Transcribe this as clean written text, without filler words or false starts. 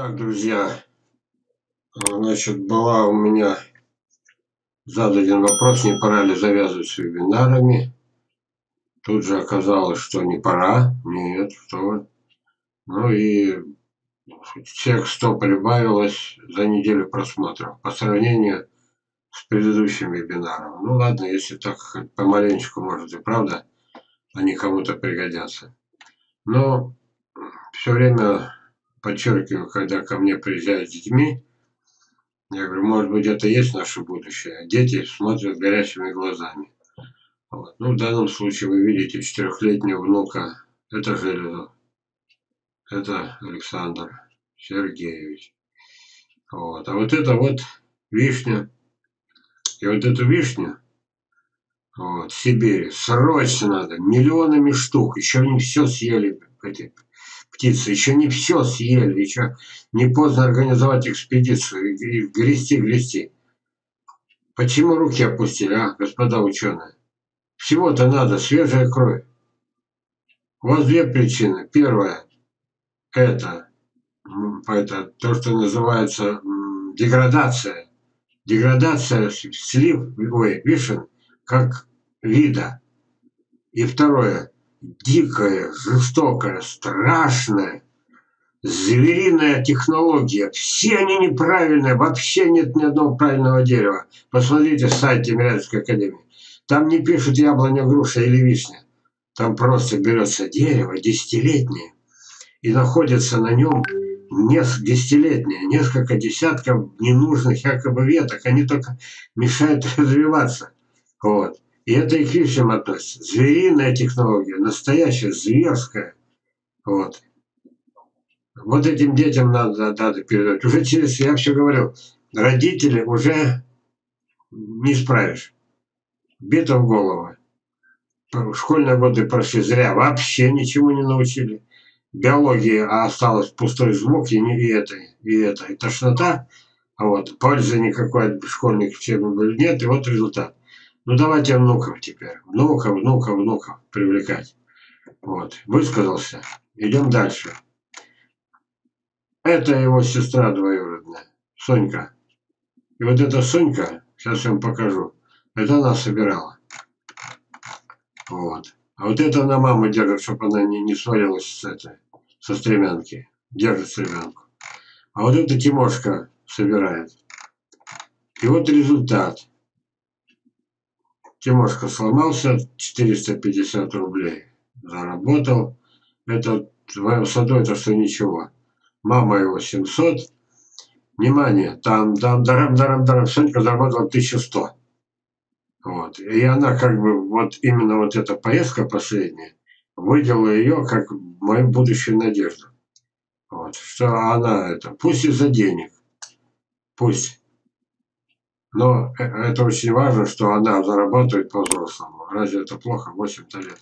Так, друзья, значит, была у меня зададен вопрос, не пора ли завязывать с вебинарами. Тут же оказалось, что не пора, нет, что. Ну и всех 100 прибавилось за неделю просмотров по сравнению с предыдущим вебинаром. Ну ладно, если так помаленечку, может и правда, они кому-то пригодятся. Но все время подчеркиваю, когда ко мне приезжают с детьми, я говорю, может быть, это и есть наше будущее. Дети смотрят горящими глазами. Вот. Ну, в данном случае вы видите 4-летнего внука. Это Железов. Это Александр Сергеевич. Вот. А вот это вот вишня. И вот эту вишню вот, в Сибири срочно надо миллионами штук. Еще не все съели эти птицы, еще не все съели, еще не поздно организовать экспедицию и грести. Почему руки опустили, а, господа ученые? Всего-то надо свежая кровь. У вас две причины. Первая – это то, что называется деградация. Деградация слив, ой, вишен, как вида. И второе – дикая, жестокая, страшная, звериная технология. Все они неправильные, вообще нет ни одного правильного дерева. Посмотрите сайт Тимирязевской академии. Там не пишут яблоня, груша или вишня. Там просто берется дерево десятилетнее и находится на нем несколько десятков ненужных якобы веток. Они только мешают развиваться. Вот. И это и к вишням относится. Звериная технология, настоящая, зверская. Вот. Вот этим детям надо передать. Уже через, я все говорил, родители уже не справишь. Бито в голову. Школьные годы прошли зря, вообще ничему не научили. Биология, а осталось пустой звук, и тошнота. А вот пользы никакой от школьных учебников нет, и вот результат. Ну, давайте внуков теперь. Внуков привлекать. Вот. Высказался. Идем дальше. Это его сестра двоюродная. Сонька. И вот эта Сонька, сейчас я вам покажу, это она собирала. Вот. А вот это она маму держит, чтобы она не свалилась со стремянки. Держит стремянку. А вот это Тимошка собирает. И вот результат. Тимошка сломался, 450 рублей заработал. Это в саду, это что ничего. Мама его 700. Внимание, там, даром. Сонька заработала 1100. Вот. И она как бы, вот именно вот эта поездка последняя, выделила ее как мою будущую надежду. Вот. Что она это, пусть из-за денег, пусть. Но это очень важно, что она зарабатывает по-взрослому. Разве это плохо? 8-то лет.